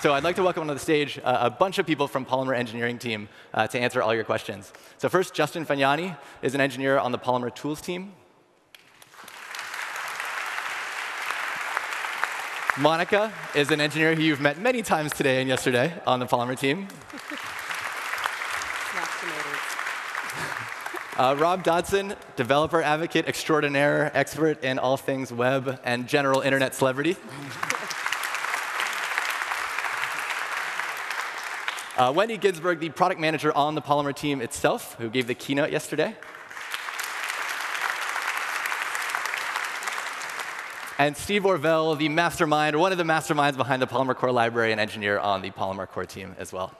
So I'd like to welcome to the stage a bunch of people from Polymer engineering team to answer all your questions. So first, Justin Fagnani is an engineer on the Polymer tools team. Monica is an engineer who you've met many times today and yesterday on the Polymer team. Rob Dodson, developer advocate extraordinaire, expert in all things web and general internet celebrity. Wendy Ginsburg, the product manager on the Polymer team itself, who gave the keynote yesterday. And Steve Orvell, the mastermind, one of the masterminds behind the Polymer Core Library and engineer on the Polymer Core team as well.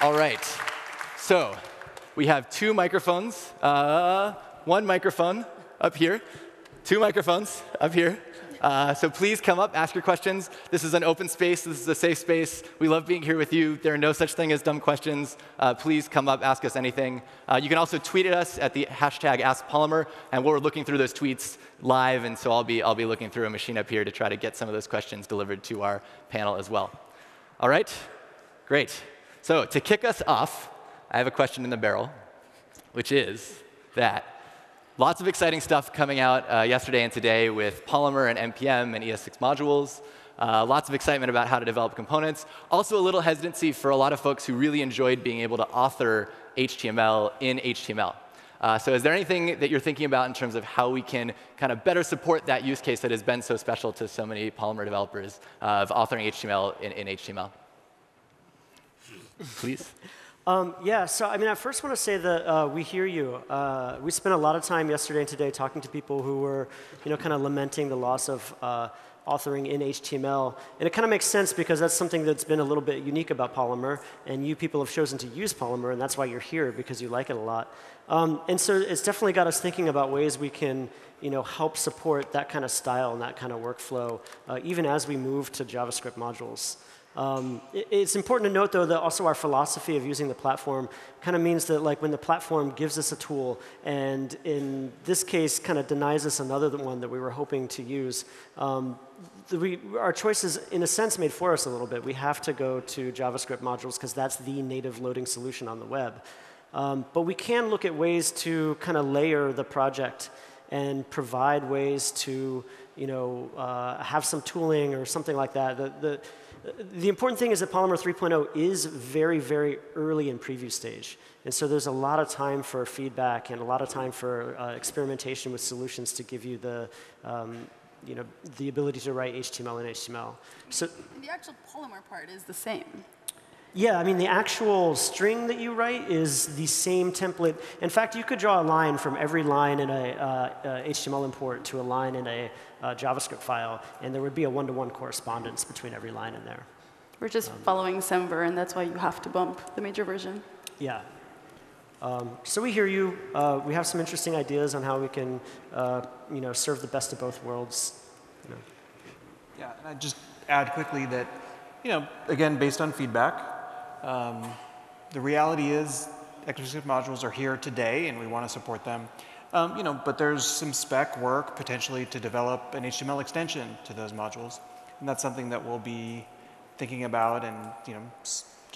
All right, so we have two microphones, one microphone up here, two microphones up here. So please come up, ask your questions. This is an open space. This is a safe space. We love being here with you. There are no such thing as dumb questions. Please come up, ask us anything. You can also tweet at us at the hashtag AskPolymer, and we're looking through those tweets live, and so I'll be looking through a machine up here to try to get some of those questions delivered to our panel as well. All right? Great. So to kick us off, I have a question in the barrel, which is that. Lots of exciting stuff coming out yesterday and today with Polymer and NPM and ES6 modules. Lots of excitement about how to develop components. Also a little hesitancy for a lot of folks who really enjoyed being able to author HTML in HTML. So is there anything that you're thinking about in terms of how we can kind of better support that use case that has been so special to so many Polymer developers of authoring HTML in HTML? Please. Yeah, so I mean, I first want to say that we hear you. We spent a lot of time yesterday and today talking to people who were, kind of lamenting the loss of authoring in HTML. And it kind of makes sense because that's something that's been a little bit unique about Polymer. And you people have chosen to use Polymer, and that's why you're here, because you like it a lot. And so it's definitely got us thinking about ways we can help support that kind of style and that kind of workflow, even as we move to JavaScript modules. It's important to note, though, that also our philosophy of using the platform kind of means that when the platform gives us a tool and, in this case, kind of denies us another one that we were hoping to use, our choice is, in a sense, made for us a little bit. We have to go to JavaScript modules because that's the native loading solution on the web. But we can look at ways to kind of layer the project and provide ways to have some tooling or something like that. The important thing is that Polymer 3.0 is very, very early in preview stage. And so there's a lot of time for feedback and a lot of time for experimentation with solutions to give you the, the ability to write HTML and HTML. So the actual Polymer part is the same. Yeah, I mean, the actual string that you write is the same template. In fact, you could draw a line from every line in a HTML import to a line in a JavaScript file, and there would be a one-to-one correspondence between every line in there. We're just following Semver, and that's why you have to bump the major version. Yeah. So we hear you. We have some interesting ideas on how we can serve the best of both worlds. Yeah, and I'd just add quickly that, again, based on feedback, the reality is ES6 modules are here today, and we want to support them. But there's some spec work potentially to develop an HTML extension to those modules, and that's something that we'll be thinking about and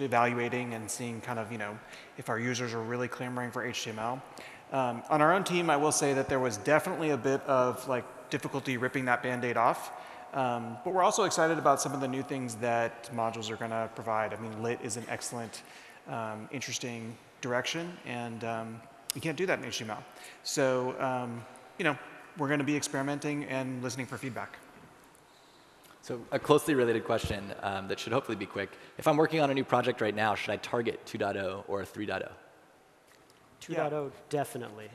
evaluating and seeing kind of if our users are really clamoring for HTML. On our own team, I will say that there was definitely a bit of difficulty ripping that Band-Aid off. But we're also excited about some of the new things that modules are going to provide. I mean, lit is an excellent, interesting direction, and you can't do that in HTML. So, we're going to be experimenting and listening for feedback. So a closely related question that should hopefully be quick. If I'm working on a new project right now, should I target 2.0 or 3.0? 2.0, yeah. Definitely.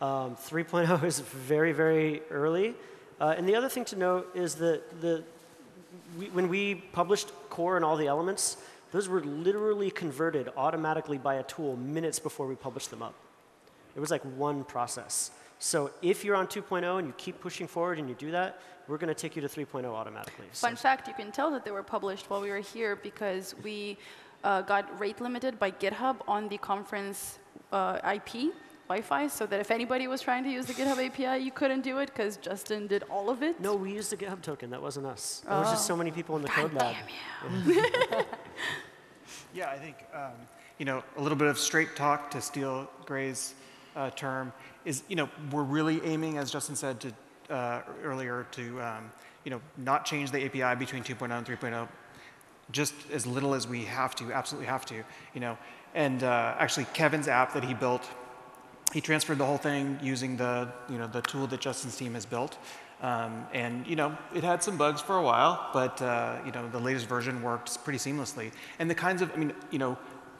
3.0 is very, very early. And the other thing to note is that when we published core and all the elements, those were literally converted automatically by a tool minutes before we published them up. It was like one process. So if you're on 2.0 and you keep pushing forward and you do that, we're going to take you to 3.0 automatically. Fun fact, you can tell that they were published while we were here because we got rate limited by GitHub on the conference IP. Wi-Fi so that if anybody was trying to use the GitHub API, you couldn't do it because Justin did all of it? No, we used the GitHub token. That wasn't us. There was just so many people in the code lab. Damn you. Yeah, I think you know, a little bit of straight talk, to steal Gray's term, is we're really aiming, as Justin said to earlier, to not change the API between 2.0 and 3.0, just as little as we have to, absolutely have to, And actually, Kevin's app that he built, he transferred the whole thing using the the tool that Justin's team has built, and it had some bugs for a while, but the latest version worked pretty seamlessly. And the kinds of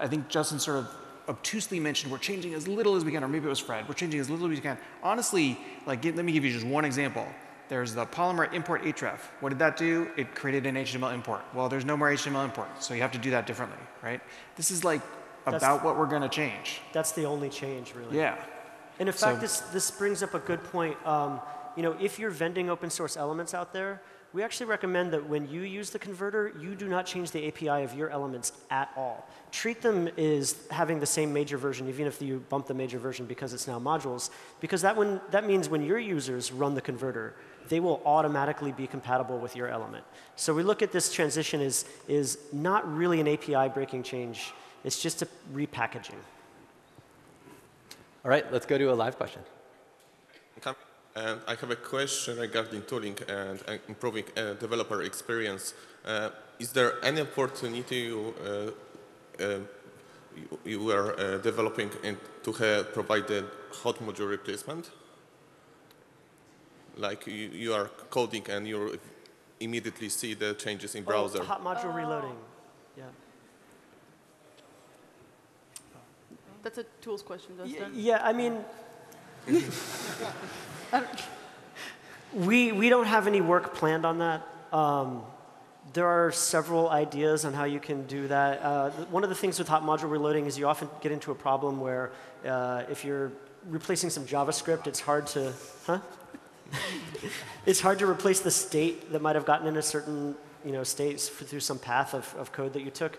I think Justin sort of obtusely mentioned, we're changing as little as we can, or maybe it was Fred, we're changing as little as we can. Honestly, like, let me give you just one example. There's the Polymer import href. What did that do? It created an HTML import. Well, there's no more HTML import, so you have to do that differently, right? This is like about what we're going to change. That's the only change, really. Yeah. And in fact, this brings up a good point. If you're vending open source elements out there, we actually recommend that when you use the converter, you do not change the API of your elements at all. Treat them as having the same major version, even if you bump the major version because it's now modules, because that means when your users run the converter, they will automatically be compatible with your element. So we look at this transition as is not really an API breaking change. It's just a repackaging. All right, let's go to a live question. I have a question regarding tooling and improving developer experience. Is there any opportunity you are developing to provide the hot module replacement? Like you are coding and you immediately see the changes in browser. Hot module reloading. Yeah. That's a tools question, Justin. Yeah, I mean, we don't have any work planned on that. There are several ideas on how you can do that. One of the things with hot module reloading is you often get into a problem where if you're replacing some JavaScript, it's hard to, it's hard to replace the state that might have gotten in a certain state through some path of code that you took.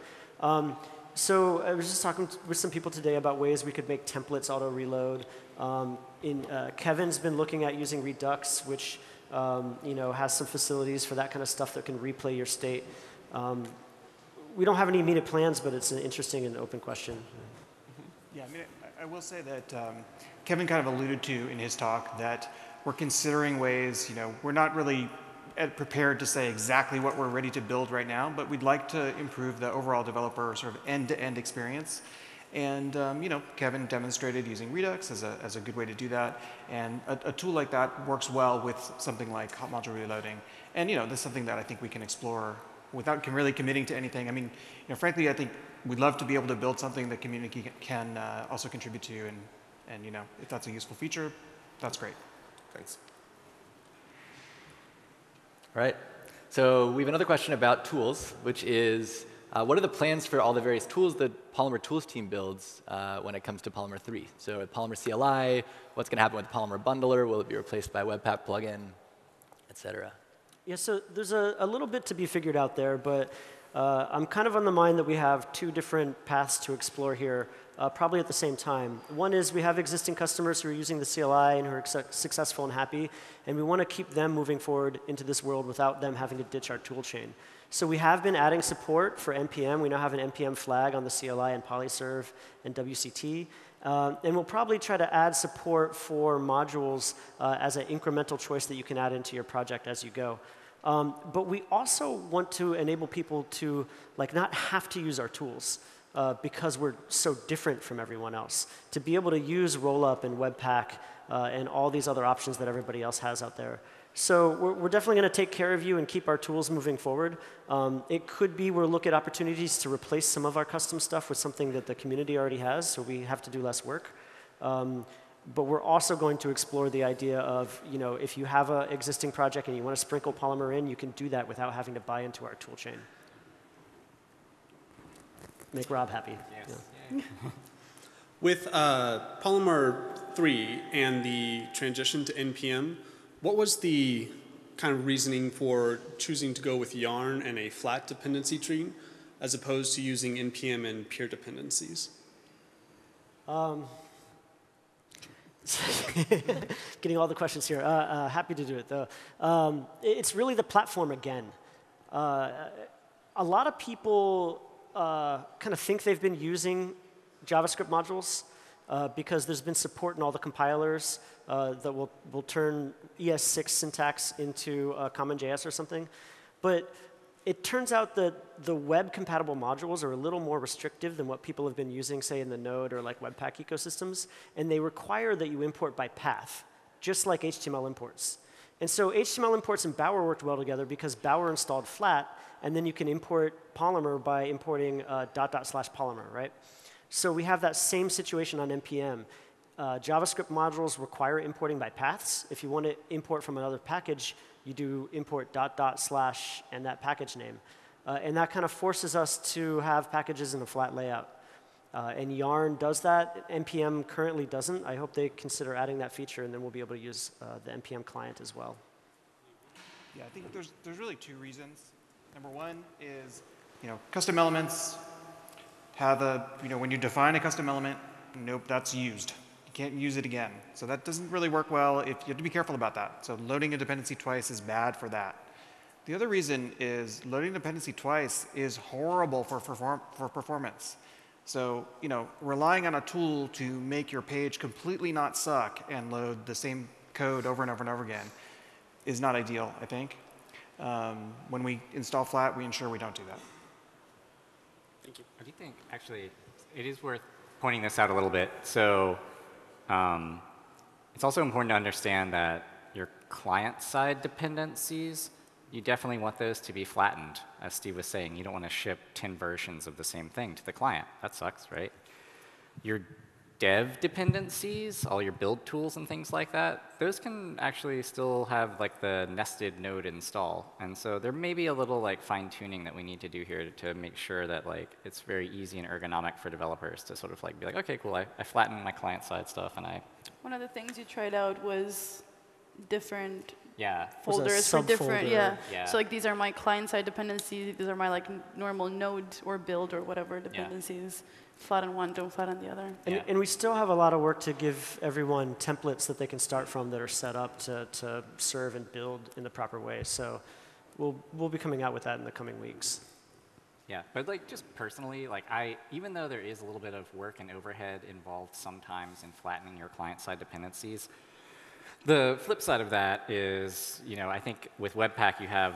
So I was just talking with some people today about ways we could make templates auto-reload. Kevin's been looking at using Redux, which has some facilities for that kind of stuff that can replay your state. We don't have any immediate plans, but it's an interesting and open question. Yeah, I mean, I will say that Kevin kind of alluded to in his talk that we're considering ways, we're not really prepared to say exactly what we're ready to build right now, but we'd like to improve the overall developer sort of end-to-end experience. And Kevin demonstrated using Redux as a good way to do that. And a tool like that works well with something like hot module reloading. And that's something that I think we can explore without really committing to anything. I mean, frankly, I think we'd love to be able to build something that community can also contribute to. And if that's a useful feature, that's great. Thanks. All right. So we have another question about tools, which is, what are the plans for all the various tools the Polymer tools team builds when it comes to Polymer 3? So with Polymer CLI, what's going to happen with Polymer Bundler? Will it be replaced by Webpack plugin, et cetera? Yeah, so there's a little bit to be figured out there, but I'm kind of on the mind that we have two different paths to explore here, probably at the same time. One is we have existing customers who are using the CLI and who are successful and happy, and we want to keep them moving forward into this world without them having to ditch our tool chain. So we have been adding support for NPM. We now have an NPM flag on the CLI and PolyServe and WCT. And we'll probably try to add support for modules as an incremental choice that you can add into your project as you go. But we also want to enable people to not have to use our tools because we're so different from everyone else. To be able to use Rollup and Webpack and all these other options that everybody else has out there. So we're definitely going to take care of you and keep our tools moving forward. It could be we'll look at opportunities to replace some of our custom stuff with something that the community already has, so we have to do less work. But we're also going to explore the idea of, if you have an existing project and you want to sprinkle Polymer in, you can do that without having to buy into our tool chain. Make Rob happy. Yes. Yeah. With Polymer 3 and the transition to NPM, what was the kind of reasoning for choosing to go with Yarn and a flat dependency tree as opposed to using NPM and pure dependencies? Getting all the questions here. Happy to do it, though. It's really the platform again. A lot of people kind of think they've been using JavaScript modules because there's been support in all the compilers that will turn ES6 syntax into common JS or something. But it turns out that the web-compatible modules are a little more restrictive than what people have been using, say, in the Node or like Webpack ecosystems. And they require that you import by path, just like HTML imports. And so HTML imports and Bower worked well together because Bower installed flat, and then you can import Polymer by importing /Polymer, right? So we have that same situation on NPM. JavaScript modules require importing by paths. If you want to import from another package, you do import // and that package name. And that kind of forces us to have packages in a flat layout. And Yarn does that. NPM currently doesn't. I hope they consider adding that feature, and then we'll be able to use the NPM client as well. Yeah, I think there's really two reasons. Number one is, custom elements have a, when you define a custom element, nope, that's used. You can't use it again. So that doesn't really work well. If you have to be careful about that. So loading a dependency twice is bad for that. The other reason is loading a dependency twice is horrible for performance. So, relying on a tool to make your page completely not suck and load the same code over and over and over again is not ideal, I think. When we install flat, we ensure we don't do that. Thank you. I do think, actually, it is worth pointing this out a little bit. So it's also important to understand that your client-side dependencies, you definitely want those to be flattened, as Steve was saying. You don't want to ship 10 versions of the same thing to the client. That sucks, right? Your dev dependencies, all your build tools and things like that, those can actually still have like the nested node install. And so there may be a little like fine-tuning that we need to do here to make sure that like it's very easy and ergonomic for developers to sort of like be like, OK, cool, I flattened my client-side stuff. And one of the things you tried out was different folders for different, So like these are my client-side dependencies. These are my like normal node or build or whatever dependencies. Yeah. Flatten one, don't flatten the other. And, and we still have a lot of work to give everyone templates that they can start from that are set up to serve and build in the proper way. So we'll be coming out with that in the coming weeks. Yeah, but like just personally, like even though there is a little bit of work and overhead involved sometimes in flattening your client-side dependencies, the flip side of that is, I think with Webpack you have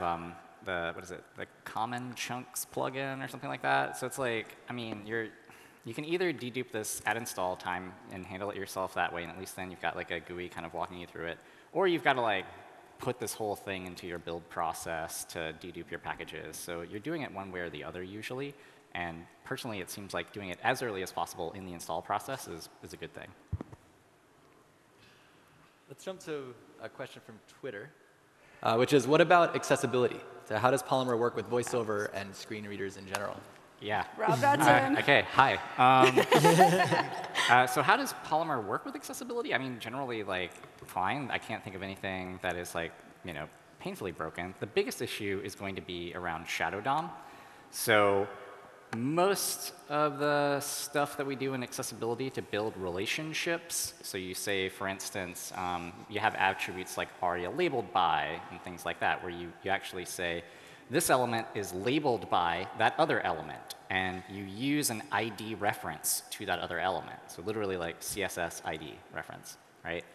the common chunks plugin or something like that. So it's like, you can either dedupe this at install time and handle it yourself that way, and at least then you've got like a GUI kind of walking you through it, or you've got to like put this whole thing into your build process to dedupe your packages. So you're doing it one way or the other usually, and personally it seems like doing it as early as possible in the install process is a good thing. Let's jump to a question from Twitter, which is, what about accessibility? So how does Polymer work with voiceover and screen readers in general? Yeah. Rob Dodson. OK, hi. So how does Polymer work with accessibility? I mean, generally, like, fine. I can't think of anything that is, like, painfully broken. The biggest issue is going to be around Shadow DOM. So most of the stuff that we do in accessibility to build relationships, so you say, for instance, you have attributes like ARIA labeled by and things like that, where you actually say, this element is labeled by that other element, and you use an ID reference to that other element. So literally like CSS ID reference, right?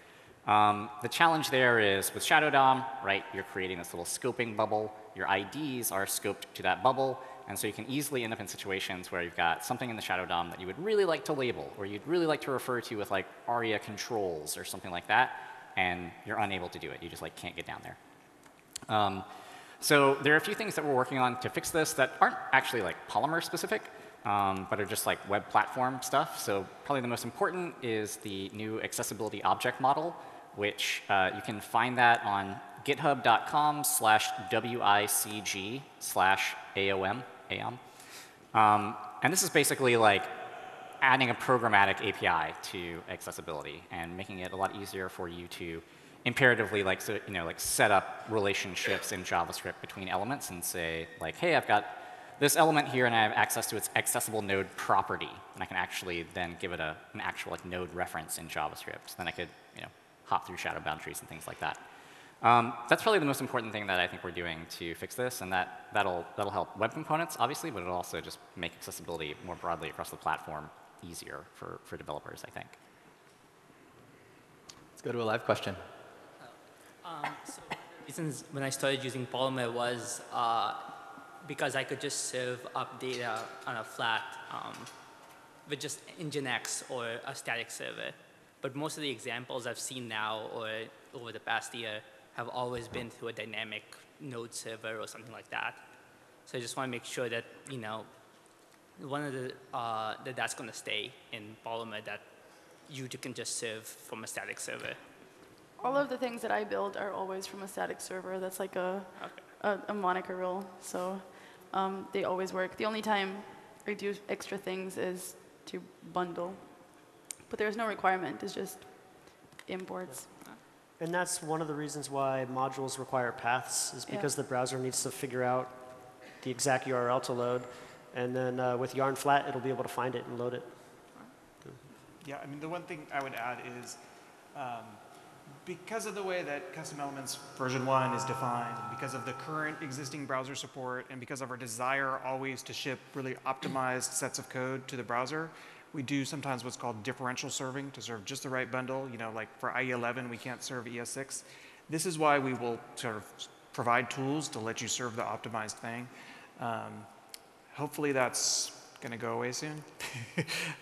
The challenge there is with Shadow DOM, right, you're creating this little scoping bubble. Your IDs are scoped to that bubble, and so you can easily end up in situations where you've got something in the Shadow DOM that you would really like to label, or you'd really like to refer to with like ARIA controls or something like that, and you're unable to do it. You just like can't get down there. So there are a few things that we're working on to fix this that aren't actually like Polymer specific, but are just like web platform stuff. So probably the most important is the new accessibility object model, which you can find that on github.com/wicg/AOM. And this is basically like adding a programmatic API to accessibility and making it a lot easier for you to imperatively, like, so, like set up relationships in JavaScript between elements and say, like, hey, I've got this element here, and I have access to its accessible node property, and I can actually then give it an actual like node reference in JavaScript. So then I could hop through shadow boundaries and things like that. That's probably the most important thing that I think we're doing to fix this, and that'll help web components, obviously, but it'll also just make accessibility more broadly across the platform easier for developers, I think. Let's go to a live question. So one of the reasons when I started using Polymer was because I could just serve up data on a flat with just Nginx or a static server. But most of the examples I've seen now or over the past year have always been through a dynamic node server or something like that. So I just want to make sure that, you know, one of the, that that's going to stay in Polymer, that you can just serve from a static server. All of the things that I build are always from a static server. That's like a Monica rule. So they always work. The only time I do extra things is to bundle. But there's no requirement. It's just imports. And that's one of the reasons why modules require paths, is because the browser needs to figure out the exact URL to load. And then with Yarn Flat, it'll be able to find it and load it. Yeah, I mean, the one thing I would add is because of the way that Custom Elements version 1 is defined, because of the current existing browser support, and because of our desire always to ship really optimized sets of code to the browser, we do sometimes what's called differential serving to serve just the right bundle. You know, like for IE11, we can't serve ES6. This is why we will sort of provide tools to let you serve the optimized thing. Hopefully that's going to go away soon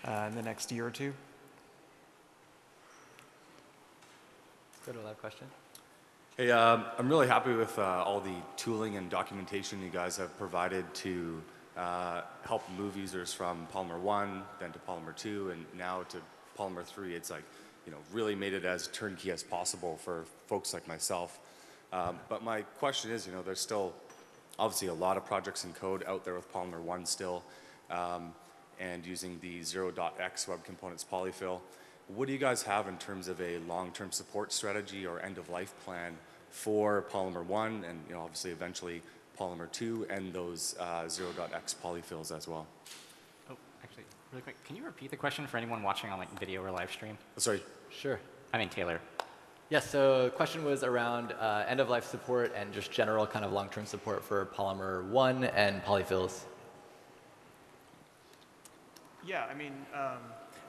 in the next year or two. Let's go to a live question. Hey, I'm really happy with all the tooling and documentation you guys have provided to help move users from Polymer 1, then to Polymer 2, and now to Polymer 3. It's like, you know, really made it as turnkey as possible for folks like myself. But my question is, you know, there's still obviously a lot of projects and code out there with Polymer 1 still, and using the 0.x Web Components polyfill. What do you guys have in terms of a long-term support strategy or end-of-life plan for Polymer 1 and, you know, obviously eventually Polymer 2 and those 0.x polyfills as well? Oh, actually, really quick, can you repeat the question for anyone watching on like video or live stream? Oh, sorry. Sure. I mean, Taylor. Yes, so the question was around end-of-life support and just general kind of long-term support for Polymer 1 and polyfills. Yeah, I mean,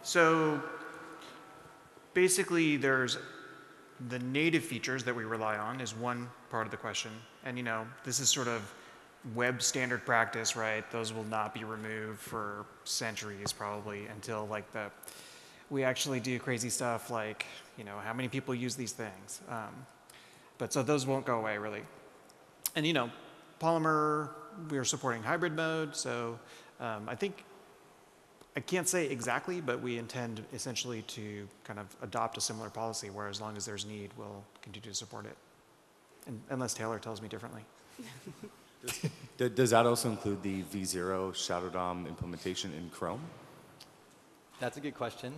so basically, there's the native features that we rely on is one part of the question. And, you know, this is sort of web standard practice, right? Those will not be removed for centuries, probably, until, like, we actually do crazy stuff like, you know, how many people use these things. But so those won't go away, really. And, you know, Polymer, we are supporting hybrid mode. So I think I can't say exactly, but we intend essentially to kind of adopt a similar policy where as long as there's need, we'll continue to support it. And unless Taylor tells me differently. Does that also include the v0 Shadow DOM implementation in Chrome? That's a good question.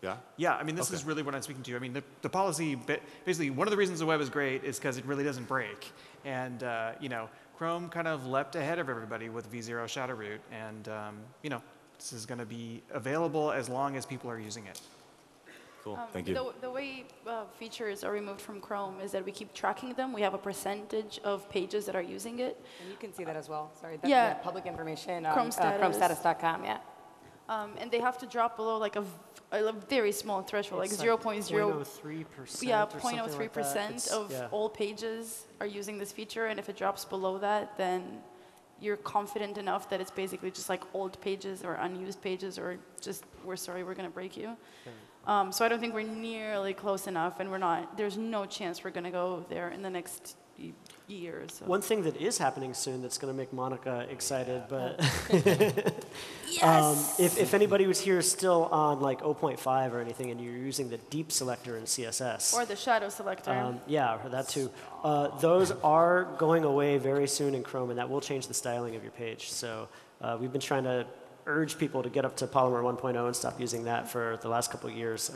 Yeah? Yeah, I mean, this is really what I'm speaking to. I mean, the policy, basically, one of the reasons the web is great is because it really doesn't break. And, you know, Chrome kind of leapt ahead of everybody with v0 Shadow Root. And, you know, this is going to be available as long as people are using it. Cool. Thank you. The way features are removed from Chrome is that we keep tracking them. We have a percentage of pages that are using it. And you can see that as well. Sorry. That's yeah. Public information on chromestatus.com. Yeah. And they have to drop below like a very small threshold, it's like 0.03%. Yeah, 0.03% like of all pages are using this feature. And if it drops below that, then you're confident enough that it's basically just like old pages or unused pages or just, we're sorry, we're going to break you. So I don't think we're nearly close enough, and we're not, there's no chance we're going to go there in the next year. So. One thing that is happening soon that's going to make Monica excited, but yes! If anybody was here still on like 0.5 or anything and you're using the deep selector in CSS. Or the shadow selector. Yeah, or that too. Those are going away very soon in Chrome, and that will change the styling of your page. So we've been trying to urge people to get up to Polymer 1.0 and stop using that for the last couple of years.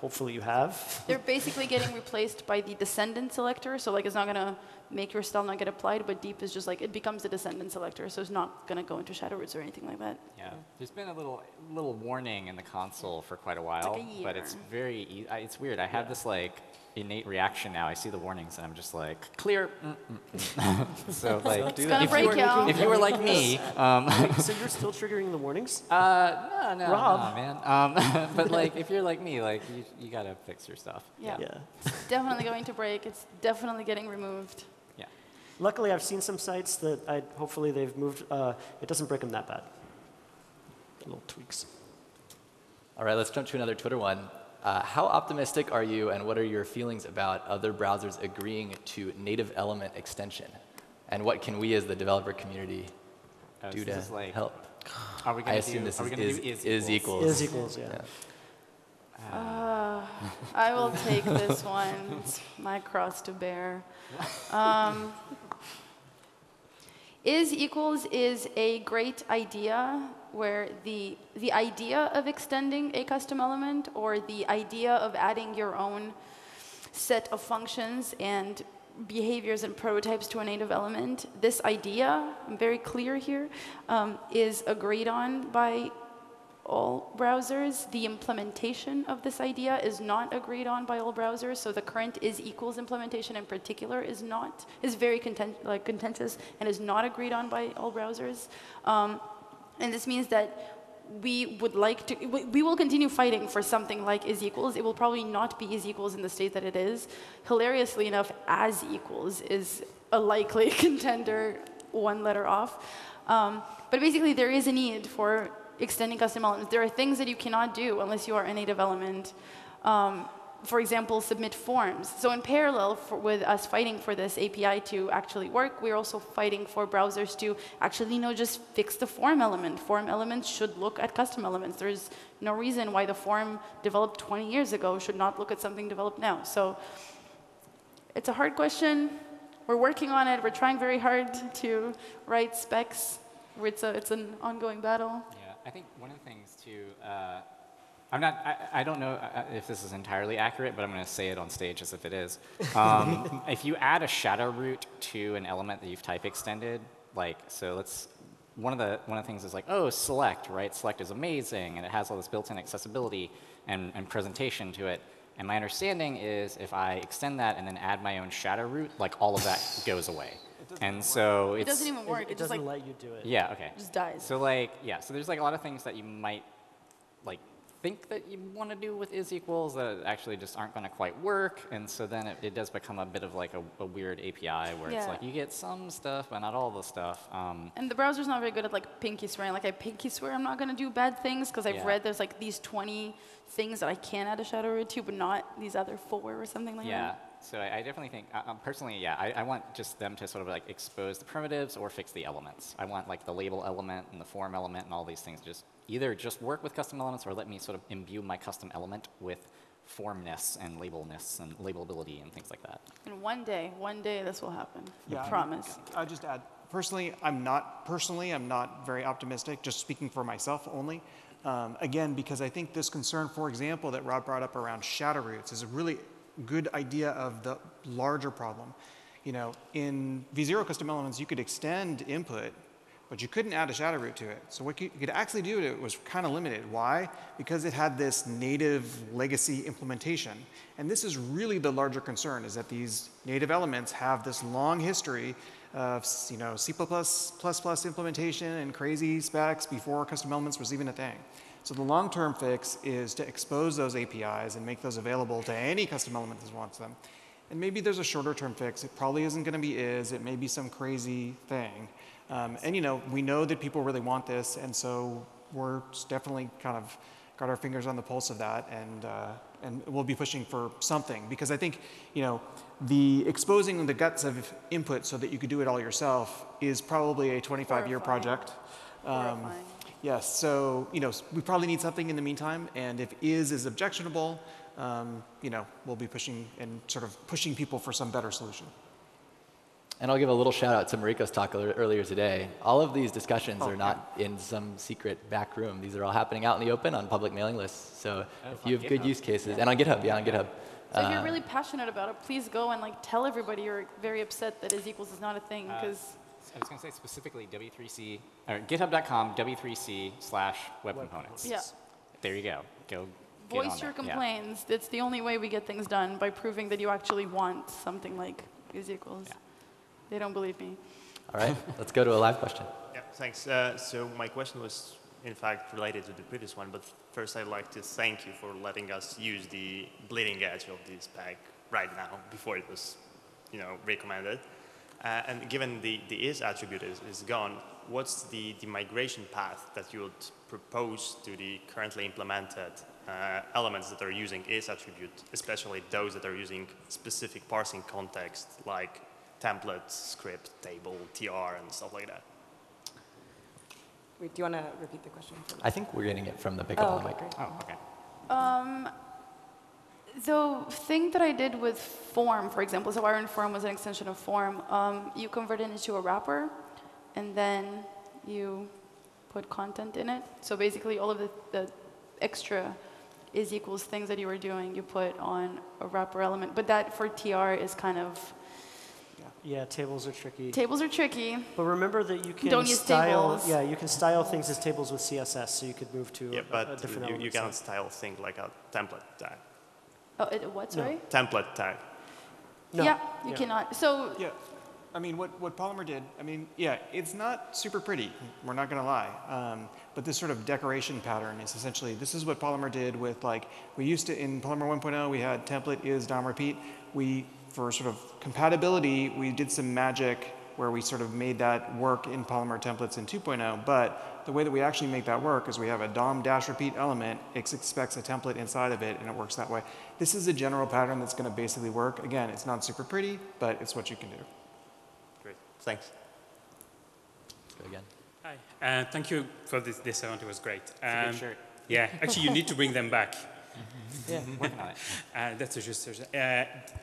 Hopefully you have. They're basically getting replaced by the descendant selector. So like it's not going to make your style not get applied, but deep is just like it becomes a descendant selector. So it's not going to go into shadow roots or anything like that. Yeah. There's been a little warning in the console for quite a while. It's like a year. But it's very, it's weird. I had this like innate reaction now. I see the warnings and I'm just like, clear. So like, if you were like me. So you're still triggering the warnings? No, Rob. No, man. But like, if you're like me, like you gotta fix your stuff. Yeah. Definitely going to break. It's definitely getting removed. Yeah. Luckily, I've seen some sites that hopefully they've moved. It doesn't break them that bad. Little tweaks. All right, let's jump to another Twitter one. How optimistic are you, and what are your feelings about other browsers agreeing to native element extension? And what can we as the developer community do to help? Are we going to do is equals? Is equals, yeah. I will take this one. It's my cross to bear. Is equals is a great idea, where the idea of extending a custom element or the idea of adding your own set of functions and behaviors and prototypes to a native element, this idea, I'm very clear here, is agreed on by all browsers. The implementation of this idea is not agreed on by all browsers. So the current is equals implementation in particular is not, is very contentious and is not agreed on by all browsers. And this means that we would like to, we will continue fighting for something like is equals. It will probably not be is equals in the state that it is. Hilariously enough, as equals is a likely contender one letter off. But basically, there is a need for extending custom elements. There are things that you cannot do unless you are a native element. For example, submit forms. So in parallel with us fighting for this API to actually work, we're also fighting for browsers to actually, just fix the form element. Form elements should look at custom elements. There's no reason why the form developed 20 years ago should not look at something developed now. So it's a hard question. We're working on it. We're trying very hard to write specs. It's an ongoing battle. Yeah, I think one of the things to I don't know if this is entirely accurate, but I'm going to say it on stage as if it is. If you add a shadow root to an element that you've type extended, like, so let's, one of the things is like, oh, select, right? Select is amazing, and it has all this built-in accessibility and presentation to it. And my understanding is if I extend that and then add my own shadow root, like all of that goes away. And so it doesn't even work. It doesn't just, like, let you do it. Yeah, OK. It just dies. So like, yeah, so there's like a lot of things that you might like think that you want to do with is equals that actually just aren't going to quite work. And so then it does become a bit of like a weird API where it's like you get some stuff but not all the stuff. And the browser's not very good at like pinky swearing. Like I pinky swear I'm not going to do bad things because I've read there's like these 20 things that I can add a shadow root to but not these other 4 or something like that. So I definitely think, personally, I want just them to sort of like expose the primitives or fix the elements. I want like the label element and the form element and all these things to just either just work with custom elements or let me sort of imbue my custom element with formness and labelness and labelability and things like that. And one day this will happen. Yeah, I promise. I'll just add, personally, I'm not very optimistic, just speaking for myself only. Again, because I think this concern, for example, that Rob brought up around shadow roots is a really good idea of the larger problem. In V0 custom elements, you could extend input, but you couldn't add a shadow root to it. So what you could actually do to it was kind of limited. Why? Because it had this native legacy implementation. And this is really the larger concern, is that these native elements have this long history of C++, implementation and crazy specs before custom elements was even a thing. So the long-term fix is to expose those APIs and make those available to any custom element that wants them. And maybe there's a shorter-term fix. It probably isn't going to be is. It may be some crazy thing. And we know that people really want this, and so we're definitely kind of got our fingers on the pulse of that, and we'll be pushing for something. Because I think the exposing the guts of input so that you could do it all yourself is probably a 25-year project. Yes, so we probably need something in the meantime, and if is objectionable, we'll be pushing and sort of pushing people for some better solution. And I'll give a little shout out to Mariko's talk earlier today. All of these discussions are not in some secret back room. These are all happening out in the open on public mailing lists. So if you have good use cases, and on GitHub, on GitHub. So if you're really passionate about it, please go and tell everybody you're very upset that is equals is not a thing, because. I was going to say specifically W3C, or github.com/webcomponents. Yeah. There you go. Go Voice your complaints. Yeah. It's the only way we get things done, by proving that you actually want something like is equals. Yeah. They don't believe me. All right. Let's go to a live question. Yeah, thanks. So my question was, in fact, related to the previous one. But first, I'd like to thank you for letting us use the bleeding edge of this pack right now, before it was recommended. And given the is attribute is gone, what's the migration path that you would propose to the currently implemented elements that are using is attribute, especially those that are using specific parsing context, like template, script, table, TR, and stuff like that? Wait, do you want to repeat the question? I think we're getting it from the pickup on the mic. Oh, OK. The thing that I did with form, for example, so iron form was an extension of form. You convert it into a wrapper, and then you put content in it. So basically, all of the extra is equals things that you were doing, you put on a wrapper element. But that for TR is kind of. Yeah, tables are tricky. Tables are tricky. But remember that you can you can style things as tables with CSS, so you could move to a different element. You can't style things like a template tag. Oh, what, sorry? No. Template tag. No. Yeah, you cannot. So I mean, what Polymer did, it's not super pretty. We're not going to lie. But this sort of decoration pattern is essentially, this is what Polymer did with, we used to, in Polymer 1.0, we had template, is, DOM, repeat. For sort of compatibility, we did some magic where we sort of made that work in Polymer templates in 2.0. But the way that we actually make that work is we have a DOM-repeat element. It expects a template inside of it, and it works that way. This is a general pattern that's going to basically work. Again, it's not super pretty, but it's what you can do. Great. Thanks. Let's go again. Hi. Thank you for this event. It was great. It's a good shirt. Yeah. Actually, you need to bring them back. Yeah, working on it. That's a just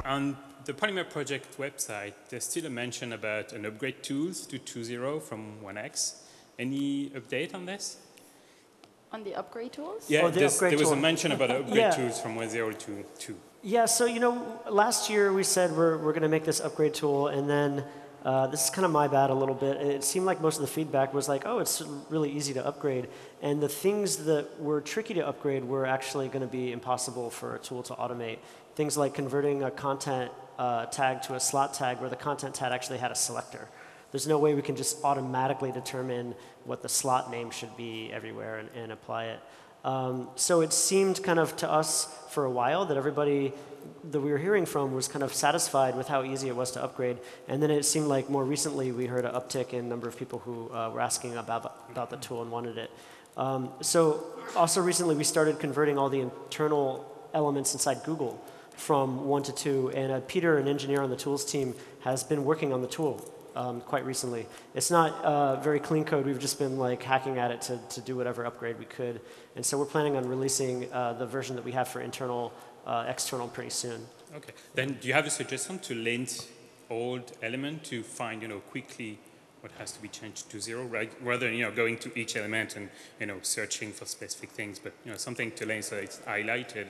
on the Polymer project website, there's still a mention about an upgrade tools to 2.0 from 1x. Any update on this? On the upgrade tools? Yeah, there was a mention about upgrade tools from 1.0 to 2. Yeah, so last year we said we're going to make this upgrade tool, and then this is kind of my bad a little bit. It seemed like most of the feedback was like, oh, it's really easy to upgrade. And the things that were tricky to upgrade were actually going to be impossible for a tool to automate. Things like converting a content tag to a slot tag where the content tag actually had a selector. There's no way we can just automatically determine what the slot name should be everywhere and apply it. So it seemed kind of to us for a while that everybody that we were hearing from was kind of satisfied with how easy it was to upgrade. And then it seemed like more recently we heard an uptick in number of people who were asking about the tool and wanted it. So also recently we started converting all the internal elements inside Google from 1 to 2. And Peter, an engineer on the tools team, has been working on the tool quite recently. It's not very clean code. We've just been hacking at it to do whatever upgrade we could. And so we're planning on releasing the version that we have for internal, external pretty soon. OK. Then do you have a suggestion to lint old element to find quickly what has to be changed to 0, rather than going to each element and searching for specific things, but something to lint so it's highlighted,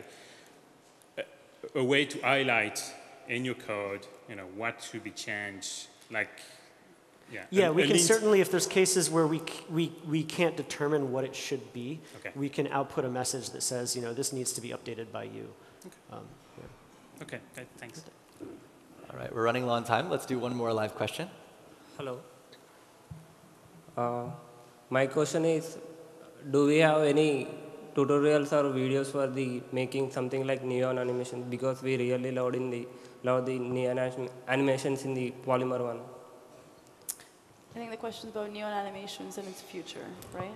a way to highlight in your code what should be changed, we can certainly, if there's cases where we can't determine what it should be, we can output a message that says, this needs to be updated by you. Okay. OK, good. Thanks. All right, we're running low on time. Let's do one more live question. Hello. My question is, do we have any tutorials or videos for the making something like Neon Animations? Because we really love the Neon Animations in the Polymer one. I think the question is about Neon Animations and its future, right?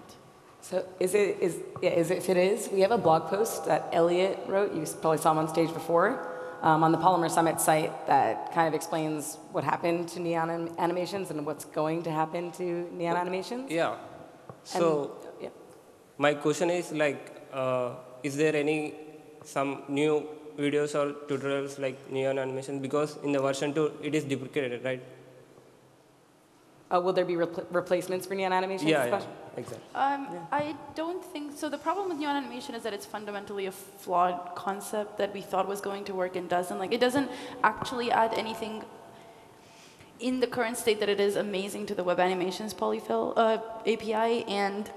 So if it is, we have a blog post that Elliot wrote. You probably saw him on stage before on the Polymer Summit site that kind of explains what happened to Neon Animations and what's going to happen to Neon Animations. Yeah. So my question is, is there some new videos or tutorials like Neon Animations? Because in the version 2, it is deprecated, right? Will there be replacements for Neon Animations? Yeah, exactly. I don't think so. The problem with Neon Animation is that it's fundamentally a flawed concept that we thought was going to work and doesn't. It doesn't actually add anything in the current state that it is amazing to the Web Animations polyfill API. And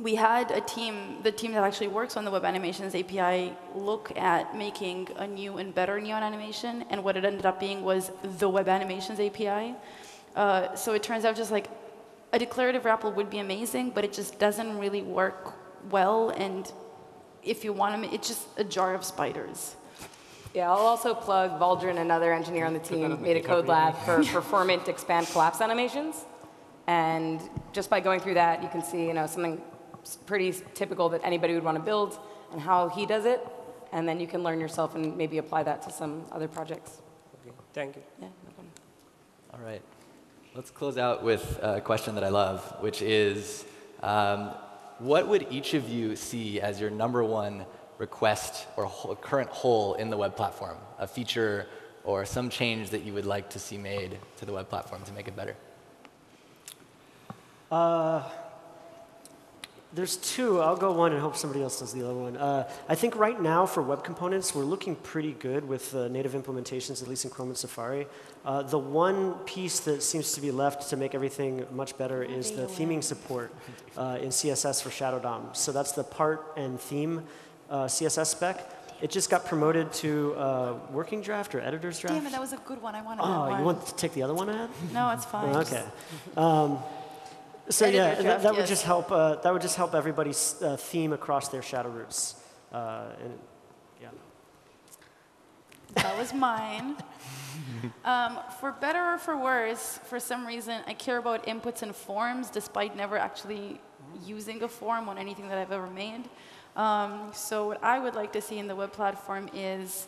we had a team, the team that actually works on the Web Animations API, look at making a new and better Neon animation. And what it ended up being was the Web Animations API. So it turns out just like a declarative REPL would be amazing, but it just doesn't really work well. And if you want to, it's just a jar of spiders. Yeah, I'll also plug Valdrin, another engineer on the team, made a code lab for performant expand collapse animations. And just by going through that, you can see something pretty typical that anybody would want to build and how he does it. And then you can learn yourself and maybe apply that to some other projects. Okay. Thank you. Yeah, no problem. All right. Let's close out with a question that I love, which is, what would each of you see as your #1 request or current hole in the web platform, a feature or some change that you would like to see made to the web platform to make it better? There's two. I'll go one and hope somebody else does the other one. I think right now for Web Components, we're looking pretty good with native implementations, at least in Chrome and Safari. The one piece that seems to be left to make everything much better is the theming support in CSS for Shadow DOM. So that's the part and theme CSS spec. It just got promoted to working draft or editor's draft. Damn it, that was a good one. I wanted that one. You want to take the other one out? No, it's fine. OK. So yeah, that would just help. That would just help everybody's theme across their shadow roots. And yeah, that was mine. For better or for worse, for some reason, I care about inputs and forms, despite never actually using a form on anything that I've ever made. So what I would like to see in the web platform is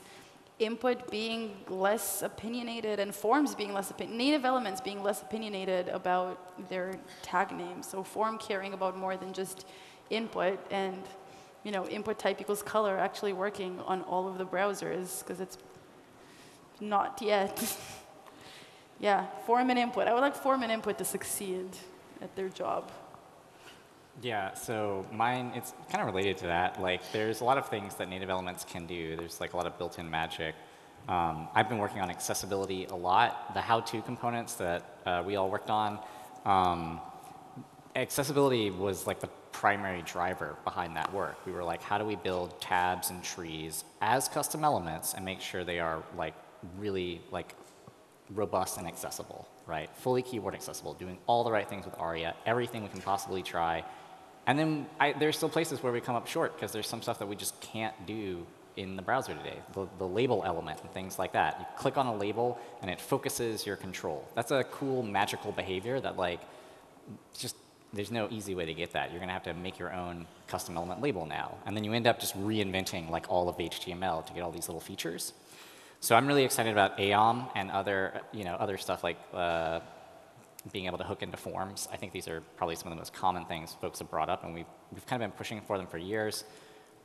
input being less opinionated and forms being less opinionated, native elements being less opinionated about their tag names. So form caring about more than just input and input type equals color actually working on all of the browsers because it's not yet. Yeah, form and input. I would like form and input to succeed at their job. Yeah, so mine, it's kind of related to that. There's a lot of things that native elements can do. There's a lot of built-in magic. I've been working on accessibility a lot, the how-to components that we all worked on. Accessibility was the primary driver behind that work. We were like, how do we build tabs and trees as custom elements and make sure they are really robust and accessible, right? Fully keyboard accessible, doing all the right things with ARIA, everything we can possibly try. And then there's still places where we come up short because there's some stuff that we just can't do in the browser today, the label element and things like that. You click on a label, and it focuses your control. That's a cool, magical behavior that just there's no easy way to get that. You're going to have to make your own custom element label now. And then you end up just reinventing all of HTML to get all these little features. So I'm really excited about AOM and other, other stuff being able to hook into forms. I think these are probably some of the most common things folks have brought up, and we've kind of been pushing for them for years.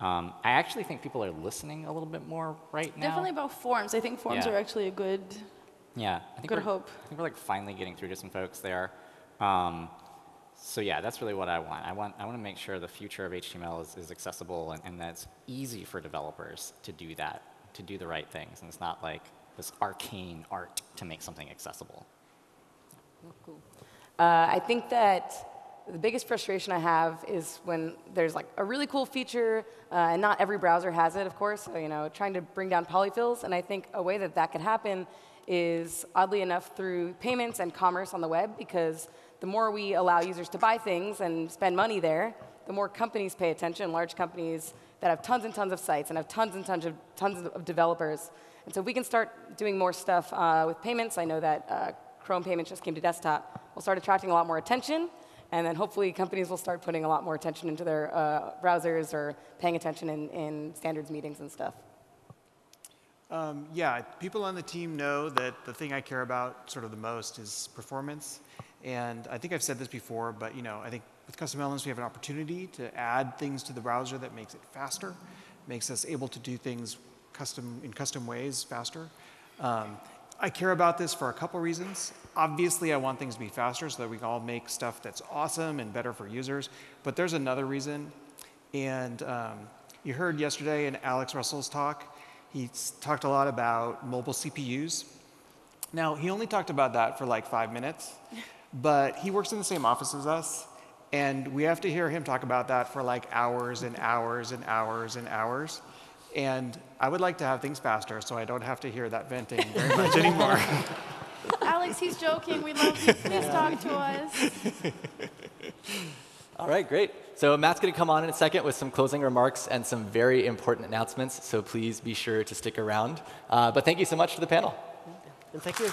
I actually think people are listening a little bit more right now. Definitely about forms. I think forms are actually a good. Yeah, I think good hope. I think we're finally getting through to some folks there. So yeah, that's really what I want. I want to make sure the future of HTML is accessible and that it's easy for developers to do that. To do the right things, and it's not this arcane art to make something accessible. Oh, cool. I think that the biggest frustration I have is when there's a really cool feature, and not every browser has it, of course. So, trying to bring down polyfills, and I think a way that could happen is oddly enough through payments and commerce on the web, because the more we allow users to buy things and spend money there, the more companies pay attention, large companies that have tons and tons of sites and have tons of developers. And so if we can start doing more stuff with payments. I know that Chrome payments just came to desktop. We'll start attracting a lot more attention. And then hopefully companies will start putting a lot more attention into their browsers or paying attention in standards meetings and stuff. Yeah, people on the team know that the thing I care about the most is performance. And I think I've said this before, but I think with custom elements, we have an opportunity to add things to the browser that makes it faster, makes us able to do things in custom ways faster. I care about this for a couple reasons. Obviously, I want things to be faster so that we can all make stuff that's awesome and better for users. But there's another reason. And you heard yesterday in Alex Russell's talk, he talked a lot about mobile CPUs. Now, he only talked about that for 5 minutes. But he works in the same office as us. And we have to hear him talk about that for like hours and hours and hours and hours. And I would like to have things faster so I don't have to hear that venting very much anymore. Alex, he's joking. We love you. Please talk to us. All right, great. So Matt's going to come on in a second with some closing remarks and some very important announcements. So please be sure to stick around. But thank you so much to the panel. And thank you.